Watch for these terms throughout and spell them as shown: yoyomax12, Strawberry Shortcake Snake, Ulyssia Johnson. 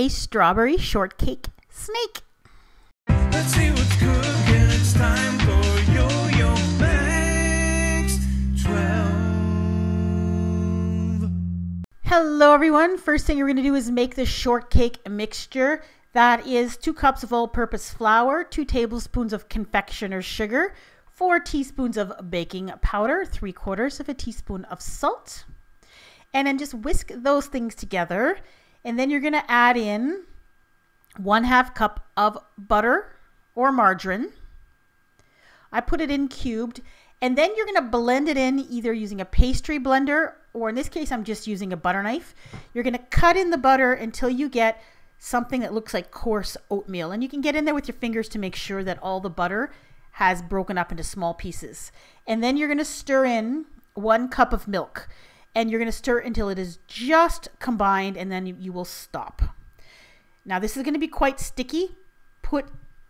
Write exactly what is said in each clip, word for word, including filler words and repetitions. a strawberry shortcake snake. Let's see what's cooking. It's time for yoyomax twelve. Hello everyone. First thing you're going to do is make the shortcake mixture. That is two cups of all-purpose flour, two tablespoons of confectioner's sugar, four teaspoons of baking powder, three quarters of a teaspoon of salt. And then just whisk those things together. And then you're going to add in one half cup of butter or margarine. I put it in cubed. And then you're going to blend it in either using a pastry blender, or in this case, I'm just using a butter knife. You're going to cut in the butter until you get something that looks like coarse oatmeal. And you can get in there with your fingers to make sure that all the butter has broken up into small pieces. And then you're going to stir in one cup of milk, and you're going to stir until it is just combined, and then you, you will stop. Now this is going to be quite sticky. Put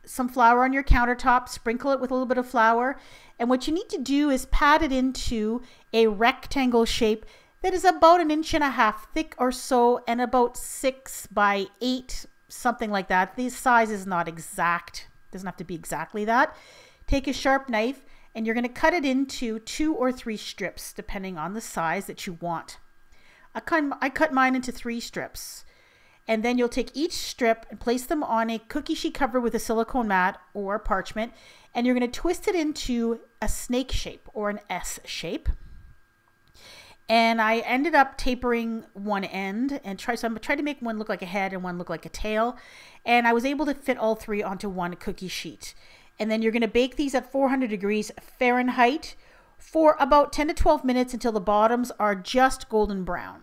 some flour on your countertop, sprinkle it with a little bit of flour, and what you need to do is pat it into a rectangle shape that is about an inch and a half thick or so, and about six by eight, something like that. The size is not exact. It doesn't have to be exactly that. Take a sharp knife and you're going to cut it into two or three strips, depending on the size that you want. I cut, I cut mine into three strips. And then you'll take each strip and place them on a cookie sheet cover with a silicone mat or parchment. And you're going to twist it into a snake shape or an S shape. And I ended up tapering one end and try, so I'm trying to make one look like a head and one look like a tail. And I was able to fit all three onto one cookie sheet. And then you're going to bake these at four hundred degrees Fahrenheit for about ten to twelve minutes until the bottoms are just golden brown.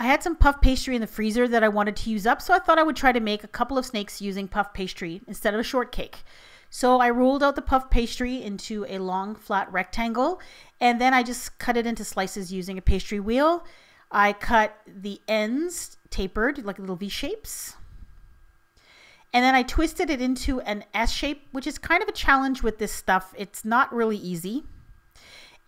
I had some puff pastry in the freezer that I wanted to use up, so I thought I would try to make a couple of snakes using puff pastry instead of a shortcake. So I rolled out the puff pastry into a long flat rectangle, and then I just cut it into slices using a pastry wheel. I cut the ends tapered like little V shapes. And then I twisted it into an S shape, which is kind of a challenge with this stuff. It's not really easy.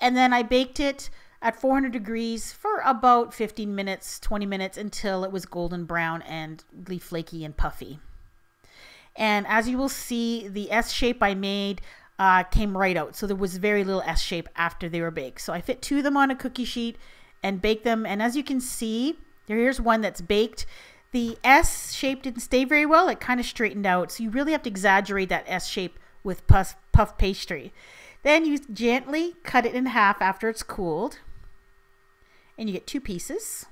And then I baked it at four hundred degrees for about fifteen minutes, twenty minutes, until it was golden brown and really flaky and puffy. And as you will see, the S shape I made uh, came right out. So there was very little S shape after they were baked. So I fit two of them on a cookie sheet and baked them. And as you can see, here's one that's baked. The S shape didn't stay very well. It kind of straightened out. So you really have to exaggerate that S shape with puff, puff pastry. Then you gently cut it in half after it's cooled. And you get two pieces.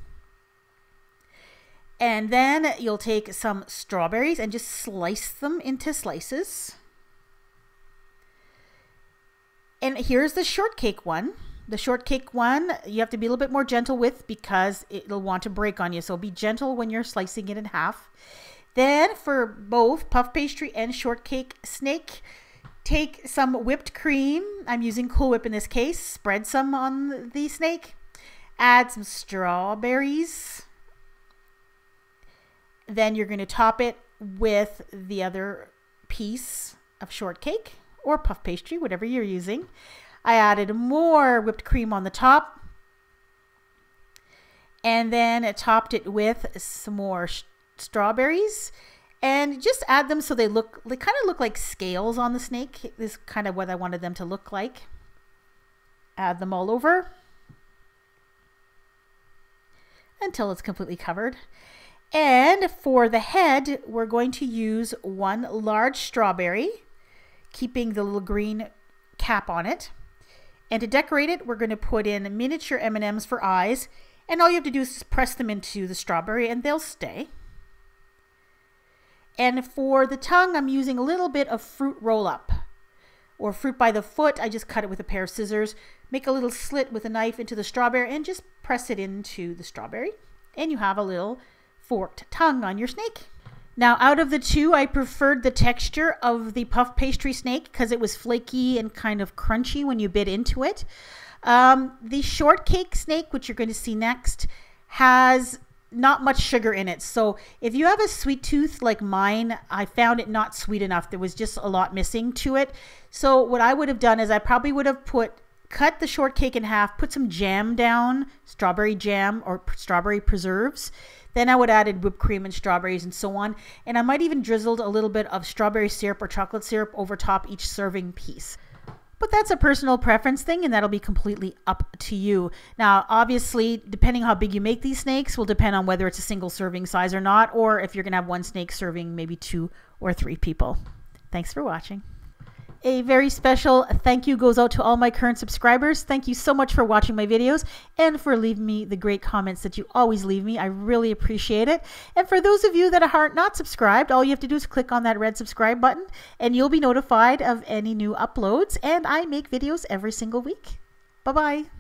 And then you'll take some strawberries and just slice them into slices. And here's the shortcake one. The shortcake one, you have to be a little bit more gentle with because it'll want to break on you. So be gentle when you're slicing it in half. Then for both puff pastry and shortcake snake, take some whipped cream. I'm using Cool Whip in this case. Spread some on the snake. Add some strawberries. Then you're going to top it with the other piece of shortcake or puff pastry, whatever you're using. I added more whipped cream on the top. And then I topped it with some more strawberries. And just add them so they look, they kind of look like scales on the snake. This is kind of what I wanted them to look like. Add them all over until it's completely covered. And for the head, we're going to use one large strawberry, keeping the little green cap on it. And to decorate it, we're going to put in miniature M and M's for eyes. And all you have to do is press them into the strawberry and they'll stay. And for the tongue, I'm using a little bit of fruit roll-up or fruit by the foot. I just cut it with a pair of scissors, make a little slit with a knife into the strawberry and just press it into the strawberry. And you have a little forked tongue on your snake. Now, out of the two, I preferred the texture of the puff pastry snake because it was flaky and kind of crunchy when you bit into it. Um, the shortcake snake, which you're going to see next, has not much sugar in it. So if you have a sweet tooth like mine, I found it not sweet enough. There was just a lot missing to it. So what I would have done is I probably would have put cut the shortcake in half, put some jam down, strawberry jam or strawberry preserves. Then I would add in whipped cream and strawberries and so on. And I might even drizzled a little bit of strawberry syrup or chocolate syrup over top each serving piece. But that's a personal preference thing, and that'll be completely up to you. Now, obviously, depending how big you make these snakes will depend on whether it's a single serving size or not, or if you're going to have one snake serving maybe two or three people. Thanks for watching. A very special thank you goes out to all my current subscribers. Thank you so much for watching my videos and for leaving me the great comments that you always leave me. I really appreciate it. And for those of you that are not subscribed, all you have to do is click on that red subscribe button and you'll be notified of any new uploads. And I make videos every single week. Bye-bye.